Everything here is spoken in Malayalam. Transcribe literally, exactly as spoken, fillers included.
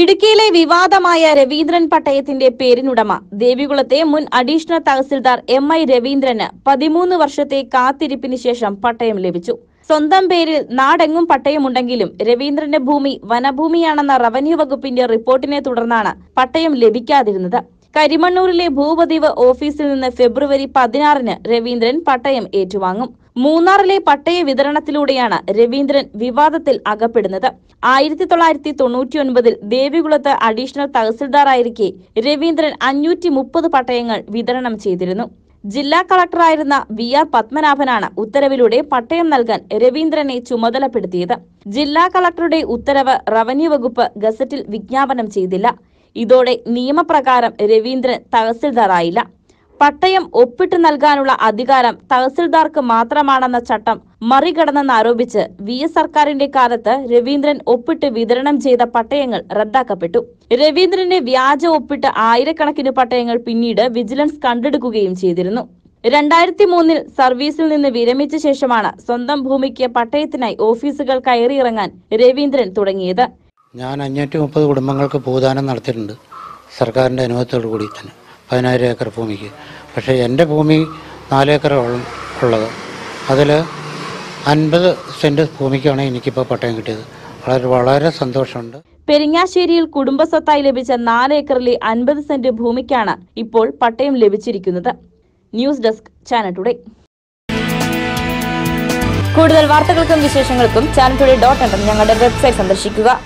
ഇടുക്കിയിലെ വിവാദമായ രവീന്ദ്രൻ പട്ടയത്തിന്റെ പേരിനുടമ ദേവികുളത്തെ മുൻ അഡീഷണൽ തഹസിൽദാർ എം.ഐ. രവീന്ദ്രന് പതിമൂന്ന് വർഷത്തെ കാത്തിരിപ്പിന് ശേഷം പട്ടയം ലഭിച്ചു. സ്വന്തം പേരിൽ നാടെങ്ങും പട്ടയമുണ്ടെങ്കിലും രവീന്ദ്രന്റെ ഭൂമി വനഭൂമിയാണെന്ന റവന്യൂ വകുപ്പിന്റെ റിപ്പോർട്ടിനെ തുടർന്നാണ് പട്ടയം ലഭിക്കാതിരുന്നത്. കരിമണ്ണൂരിലെ ഭൂപതിവ് ഓഫീസിൽ നിന്ന് ഫെബ്രുവരി പതിനാറിന് രവീന്ദ്രൻ പട്ടയം ഏറ്റുവാങ്ങും. മൂന്നാറിലെ പട്ടയ വിതരണത്തിലൂടെയാണ് രവീന്ദ്രൻ വിവാദത്തിൽ അകപ്പെടുന്നത്. ആയിരത്തി തൊള്ളായിരത്തി തൊണ്ണൂറ്റി ഒൻപതിൽ ദേവികുളത്ത് അഡീഷണൽ തഹസിൽദാറായിരിക്കെ രവീന്ദ്രൻ അഞ്ഞൂറ്റി മുപ്പത് പട്ടയങ്ങൾ വിതരണം ചെയ്തിരുന്നു. ജില്ലാ കളക്ടറായിരുന്ന വി ആർ പത്മനാഭനാണ് ഉത്തരവിലൂടെ പട്ടയം നൽകാൻ രവീന്ദ്രനെ ചുമതലപ്പെടുത്തിയത്. ജില്ലാ കളക്ടറുടെ ഉത്തരവ് റവന്യൂ വകുപ്പ് ഗസറ്റിൽ വിജ്ഞാപനം ചെയ്തില്ല. ഇതോടെ നിയമപ്രകാരം രവീന്ദ്രൻ തഹസിൽദാറായില്ല. പട്ടയം ഒപ്പിട്ട് നൽകാനുള്ള അധികാരം തഹസിൽദാർക്ക് മാത്രമാണെന്ന ചട്ടം മറികടന്നെന്നാരോപിച്ച് വി എസ് സർക്കാരിന്റെ കാലത്ത് രവീന്ദ്രൻ ഒപ്പിട്ട് വിതരണം ചെയ്ത പട്ടയങ്ങൾ റദ്ദാക്കപ്പെട്ടു. രവീന്ദ്രന്റെ വ്യാജ ഒപ്പിട്ട് ആയിരക്കണക്കിന് പട്ടയങ്ങൾ പിന്നീട് വിജിലൻസ് കണ്ടെടുക്കുകയും ചെയ്തിരുന്നു. രണ്ടായിരത്തി മൂന്നിൽ സർവീസിൽ നിന്ന് വിരമിച്ച ശേഷമാണ് സ്വന്തം ഭൂമിക്ക് പട്ടയത്തിനായി ഓഫീസുകൾ കയറിയിറങ്ങാൻ രവീന്ദ്രൻ തുടങ്ങിയത്. ഞാൻ അഞ്ഞൂറ്റി മുപ്പത് കുടുംബങ്ങൾക്ക് ഭൂദാനം നടത്തിയിട്ടുണ്ട്, സർക്കാരിന്റെ അനുഭവത്തോടു കൂടി തന്നെ പതിനായിരം ഏക്കർ ഭൂമിക്ക്. പക്ഷേ എൻ്റെ ഭൂമി നാലേക്കറാണ് ഉള്ളത്. അതിൽ അൻപത് സെൻറ് ഭൂമിക്കാണ് എനിക്കിപ്പോൾ പട്ടയം കിട്ടിയത്. വളരെ വളരെ സന്തോഷമുണ്ട്. പെരിങ്ങാശ്ശേരിയിൽ കുടുംബസ്വത്തായി ലഭിച്ച നാലേക്കറിലെ അൻപത് സെൻറ് ഭൂമിക്കാണ് ഇപ്പോൾ പട്ടയം ലഭിച്ചിരിക്കുന്നത്. News desk channel today. കൂടുതൽ വാർത്തകൾക്കും വിശേഷങ്ങൾക്കും ചാനൽ ടുഡേ ഡോട്ട് കോം ഞങ്ങളുടെ വെബ്സൈറ്റ് സന്ദർശിക്കുക.